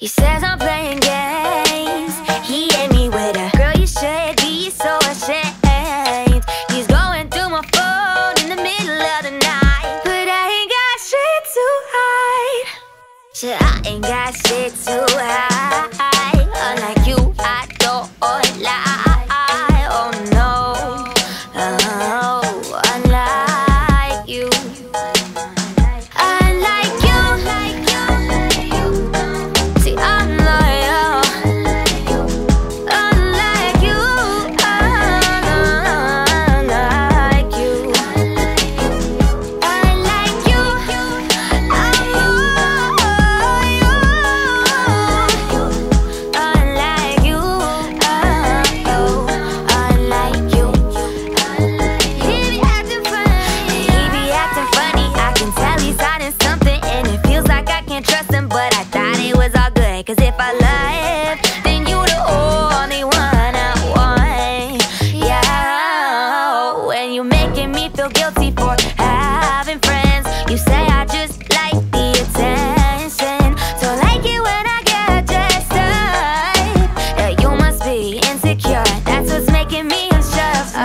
He says I'm playing games. He hit me with a girl, you should be so ashamed. He's going through my phone in the middle of the night, but I ain't got shit to hide. Shit, I ain't got shit to hide. Unlike you, I don't lie. Cause if I left, then you the only one I want. Yeah, when you making me feel guilty for having friends. You say I just like the attention, so like it when I get dressed up. Yeah, you must be insecure, that's what's making me unsure. Cause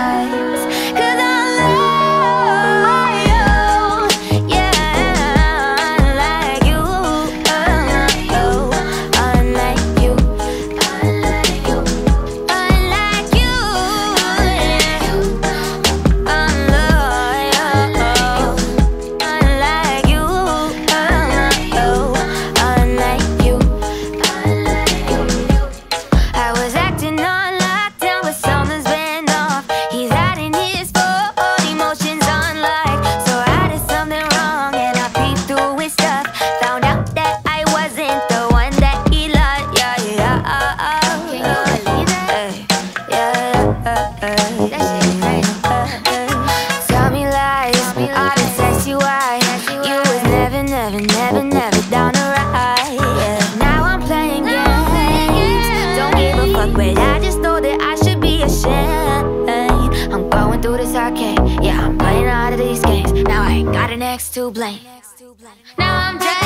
I never down the ride, yeah. Now I'm playing games. Don't give a fuck, but I just know that I should be ashamed. I'm going through this arcade. Yeah, I'm playing all of these games. Now I ain't got an ex to blame. Now I'm dead.